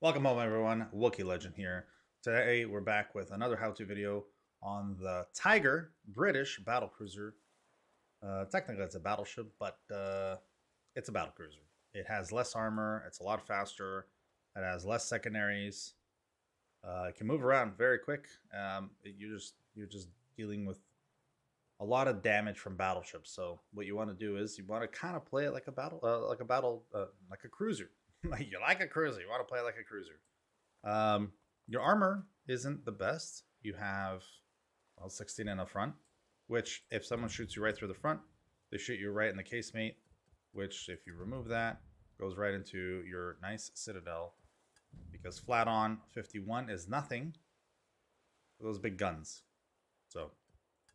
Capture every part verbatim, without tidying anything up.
Welcome home, everyone. Wookie Legend here. Today we're back with another how-to video on the Tiger British battlecruiser. Uh, technically, it's a battleship, but uh, it's a battlecruiser. It has less armor. It's a lot faster. It has less secondaries. Uh, it can move around very quick. Um, it, you're just you're just dealing with a lot of damage from battleships. So what you want to do is you want to kind of play it like a battle, uh, like a battle, uh, like a cruiser. You're like a cruiser. You want to play like a cruiser. Um, your armor isn't the best. You have, well, sixteen in the front, which if someone shoots you right through the front, they shoot you right in the casemate, which if you remove that, goes right into your nice citadel. Because flat on fifty-one is nothing for those big guns. So,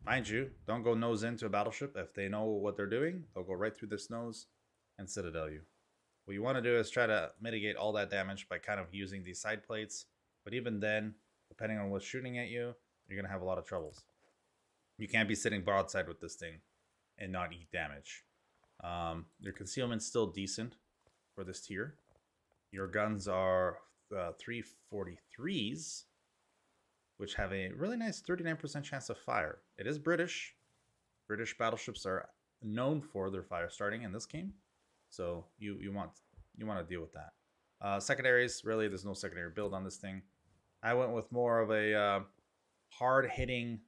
mind you, don't go nose into a battleship. If they know what they're doing, they'll go right through this nose and citadel you. What you want to do is try to mitigate all that damage by kind of using these side plates. But even then, depending on what's shooting at you, you're going to have a lot of troubles. You can't be sitting broadside with this thing and not eat damage. Um, your concealment's still decent for this tier. Your guns are uh, three forty-threes, which have a really nice thirty-nine percent chance of fire. It is British. British battleships are known for their fire starting in this game. So you, you want you want to deal with that. Uh, secondaries, really, there's no secondary build on this thing. I went with more of a uh, hard-hitting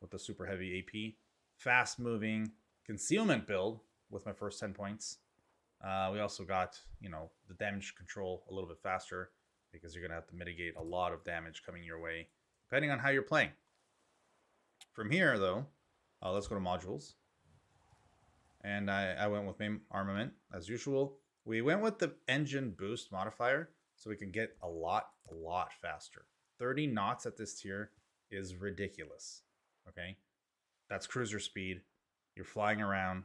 with the super heavy A P, fast-moving concealment build with my first ten points. Uh, we also got, you know, the damage control a little bit faster because you're going to have to mitigate a lot of damage coming your way, depending on how you're playing. From here, though, uh, let's go to modules. And I, I went with main armament, as usual. We went with the engine boost modifier, so we can get a lot, a lot faster. thirty knots at this tier is ridiculous, okay? That's cruiser speed. You're flying around.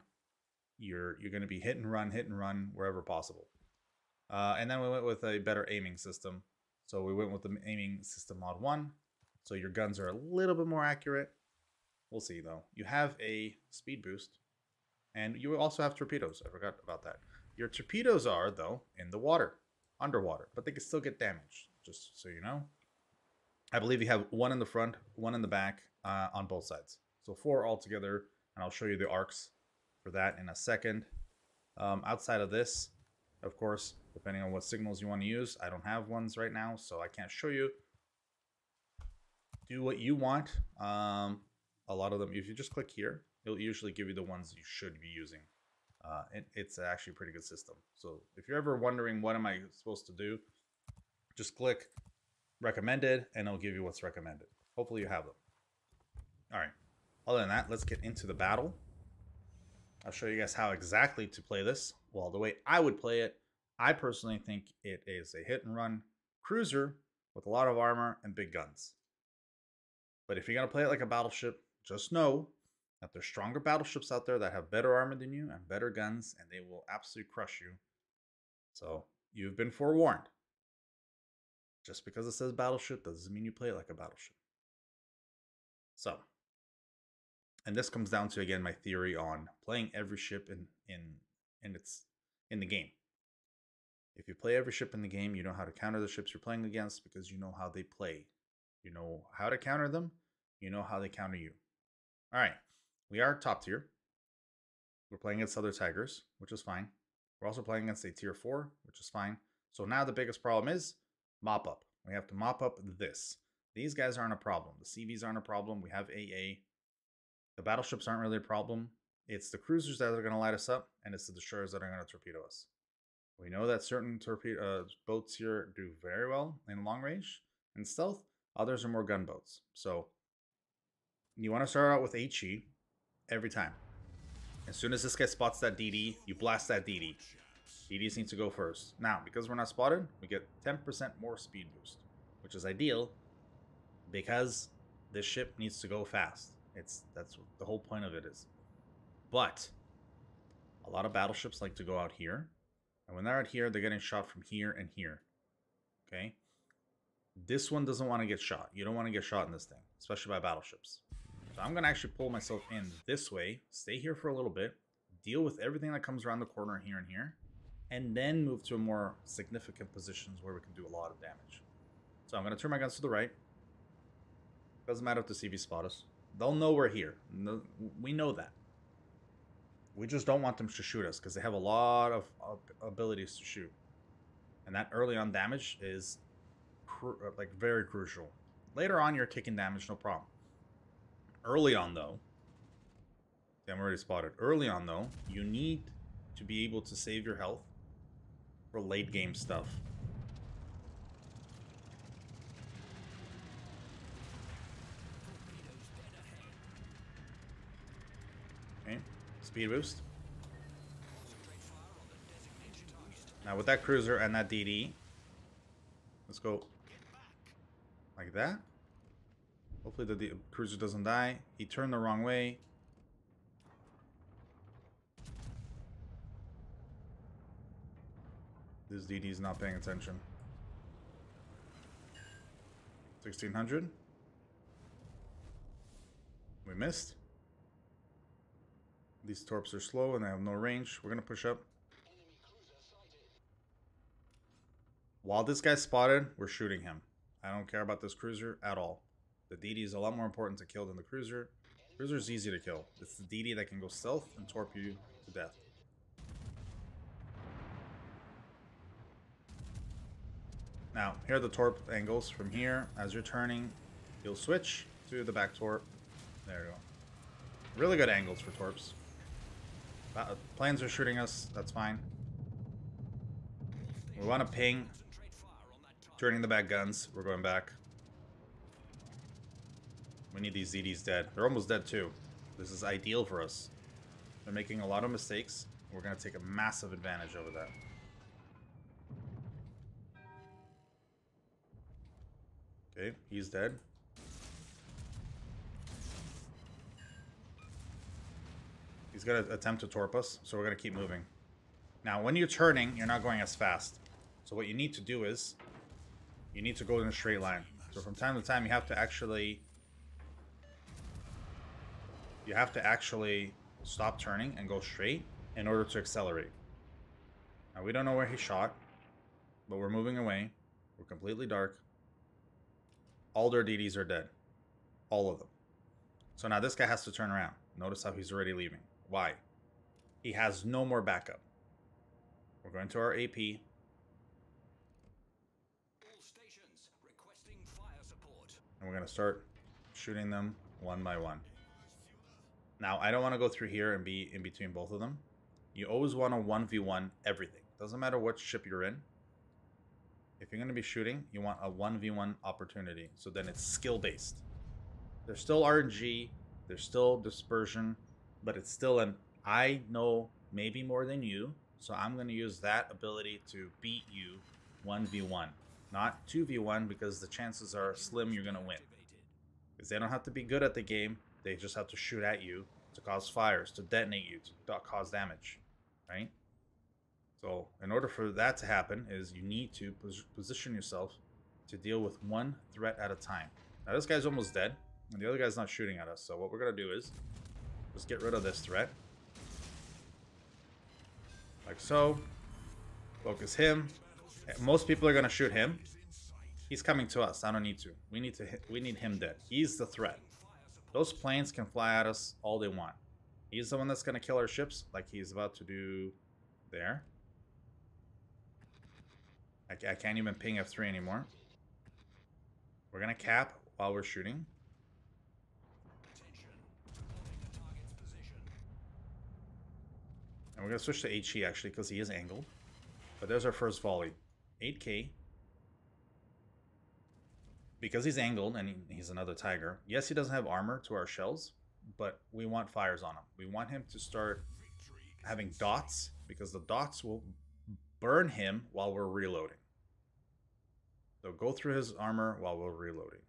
You're, you're going to be hit and run, hit and run, wherever possible. Uh, and then we went with a better aiming system. So we went with the aiming system mod one. So your guns are a little bit more accurate. We'll see, though. You have a speed boost. And you also have torpedoes. I forgot about that. Your torpedoes are, though, in the water, underwater, but they can still get damaged, just so you know. I believe you have one in the front, one in the back, uh, on both sides. So four altogether, and I'll show you the arcs for that in a second. Um, outside of this, of course, depending on what signals you want to use, I don't have ones right now, so I can't show you. Do what you want. Um, a lot of them, if you just click here, it'll usually give you the ones you should be using. Uh, it, it's actually a pretty good system. So if you're ever wondering what am I supposed to do, just click recommended and it'll give you what's recommended. Hopefully you have them. All right. Other than that, let's get into the battle. I'll show you guys how exactly to play this. Well, the way I would play it, I personally think it is a hit and run cruiser with a lot of armor and big guns. But if you're going to play it like a battleship, just know that there's stronger battleships out there that have better armor than you and better guns, and they will absolutely crush you. So you've been forewarned. Just because it says battleship doesn't mean you play it like a battleship. So, and this comes down to, again, my theory on playing every ship in in in its in the game. If you play every ship in the game, you know how to counter the ships you're playing against because you know how they play. You know how to counter them. You know how they counter you. All right. We are top tier. We're playing against other Tigers, which is fine. We're also playing against a tier four, which is fine. So now the biggest problem is mop up. We have to mop up this. These guys aren't a problem. The C Vs aren't a problem. We have A A. The battleships aren't really a problem. It's the cruisers that are going to light us up, and it's the destroyers that are going to torpedo us. We know that certain torpedo uh, boats here do very well in long range and stealth. Others are more gunboats. So you want to start out with H E. Every time. As soon as this guy spots that D D, you blast that D D. D Ds need to go first. Now, because we're not spotted, we get ten percent more speed boost, which is ideal because this ship needs to go fast. It's that's what the whole point of it is. But a lot of battleships like to go out here. And when they're out here, they're getting shot from here and here. Okay? This one doesn't want to get shot. You don't want to get shot in this thing, especially by battleships. So I'm going to actually pull myself in this way, stay here for a little bit, deal with everything that comes around the corner here and here, and then move to more significant positions where we can do a lot of damage. So I'm going to turn my guns to the right. Doesn't matter if the C V spot us. They'll know we're here. No, we know that. We just don't want them to shoot us because they have a lot of abilities to shoot. And that early on damage is like very crucial. Later on, you're taking damage, no problem. Early on, though. Damn, I'm already spotted. Early on, though, you need to be able to save your health for late game stuff. Okay. Speed boost. Now with that cruiser and that D D, let's go like that. Hopefully the D cruiser doesn't die. He turned the wrong way. This D D is not paying attention. sixteen hundred. We missed. These torps are slow and they have no range. We're going to push up. While this guy's spotted, we're shooting him. I don't care about this cruiser at all. The D D is a lot more important to kill than the cruiser. Cruiser's easy to kill. It's the D D that can go stealth and torp you to death. Now, here are the torp angles from here. As you're turning, you'll switch to the back torp. There you go. Really good angles for torps. Uh, planes are shooting us, that's fine. We want to ping, turning the back guns. We're going back. We need these Z Ds dead. They're almost dead too. This is ideal for us. They're making a lot of mistakes. We're going to take a massive advantage over that. Okay, he's dead. He's going to attempt to torp us, so we're going to keep moving. Now, when you're turning, you're not going as fast. So what you need to do is, you need to go in a straight line. So from time to time, you have to actually, you have to actually stop turning and go straight in order to accelerate. Now, we don't know where he shot, but we're moving away. We're completely dark. All their D Ds are dead. All of them. So now this guy has to turn around. Notice how he's already leaving. Why? He has no more backup. We're going to our A P. All stations requesting fire support. And we're going to start shooting them one by one. Now, I don't want to go through here and be in between both of them. You always want to one v one everything. Doesn't matter what ship you're in. If you're going to be shooting, you want a one v one opportunity. So then it's skill-based. There's still R N G. There's still dispersion, but it's still an I know maybe more than you, so I'm going to use that ability to beat you one v one, not two v one, because the chances are slim you're going to win. Because they don't have to be good at the game, they just have to shoot at you to cause fires, to detonate you, to cause damage, right? So in order for that to happen is you need to pos position yourself to deal with one threat at a time. Now this guy's almost dead. And the other guy's not shooting at us, so what we're going to do is just get rid of this threat. Like so. Focus him. Most people are going to shoot him. He's coming to us. I don't need to. We need to hit, we need him dead. He's the threat. Those planes can fly at us all they want. He's the one that's going to kill our ships, like he's about to do there. I, I can't even ping F three anymore. We're going to cap while we're shooting. And we're going to switch to H E actually because he is angled. But there's our first volley. eight K. Because he's angled and he's another tiger. Yes, he doesn't have armor to our shells. But we want fires on him. We want him to start having dots. Because the dots will burn him while we're reloading. So go through his armor while we're reloading.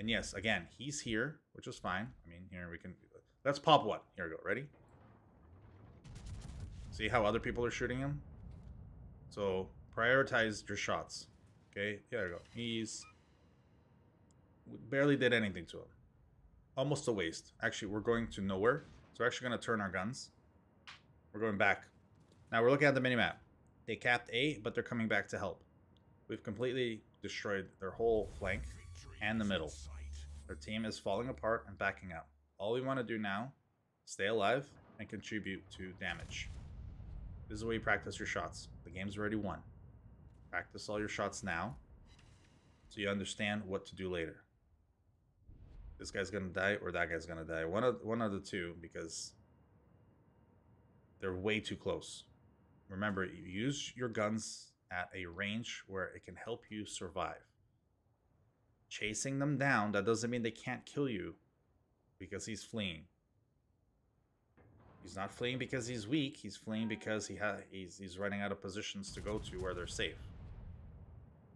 And yes, again, he's here. Which is fine. I mean, here we can... Let's pop one. Here we go. Ready? See how other people are shooting him? So, prioritize your shots. Okay, there you go. He's... We barely did anything to him. Almost a waste. Actually, we're going to nowhere. So we're actually going to turn our guns. We're going back. Now we're looking at the minimap. They capped A, but they're coming back to help. We've completely destroyed their whole flank and the middle. Their team is falling apart and backing up. All we want to do now, stay alive and contribute to damage. This is where you practice your shots. The game's already won. Practice all your shots now so you understand what to do later. This guy's gonna die or that guy's gonna die. One of, one of the two, because they're way too close. Remember, you use your guns at a range where it can help you survive. Chasing them down, that doesn't mean they can't kill you because he's fleeing. He's not fleeing because he's weak. He's fleeing because he ha he's, he's running out of positions to go to where they're safe.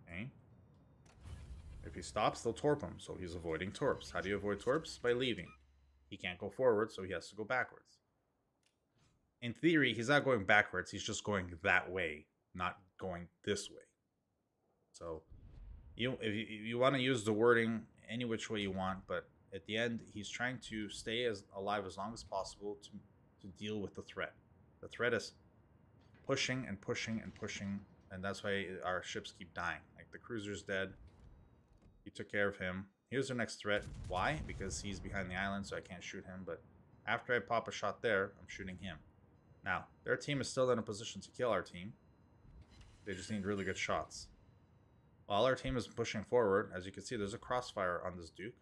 Okay? If he stops, they'll torp him, so he's avoiding torps. How do you avoid torps? By leaving. He can't go forward, so he has to go backwards. In theory, he's not going backwards. He's just going that way, not going this way. So, you if you, you want to use the wording any which way you want, but at the end, he's trying to stay as alive as long as possible to, to deal with the threat. The threat is pushing and pushing and pushing, and that's why our ships keep dying. Like, the cruiser's dead. You took care of him. Here's our next threat. Why? Because he's behind the island, so I can't shoot him. But after I pop a shot there, I'm shooting him. Now, their team is still in a position to kill our team. They just need really good shots. While our team is pushing forward, as you can see, there's a crossfire on this Duke.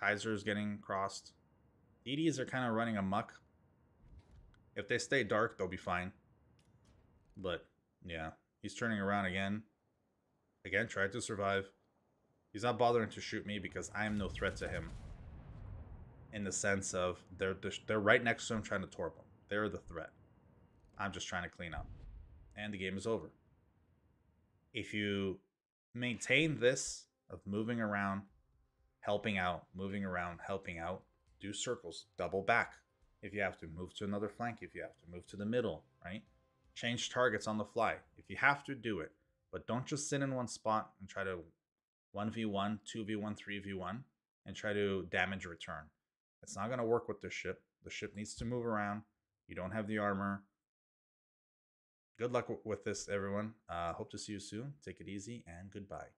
Kaiser is getting crossed. D Ds are kind of running amok. If they stay dark, they'll be fine. But, yeah. He's turning around again. Again, tried to survive. He's not bothering to shoot me because I am no threat to him. In the sense of, they're, they're right next to him trying to torp him. They're the threat. I'm just trying to clean up. And the game is over. If you maintain this of moving around, helping out, moving around, helping out, do circles, double back. If you have to, move to another flank. If you have to, move to the middle, right? Change targets on the fly. If you have to, do it. But don't just sit in one spot and try to one v one, two v one, three v one, and try to damage return. It's not going to work with this ship. The ship needs to move around. You don't have the armor. Good luck with this, everyone. Uh, hope to see you soon. Take it easy and goodbye.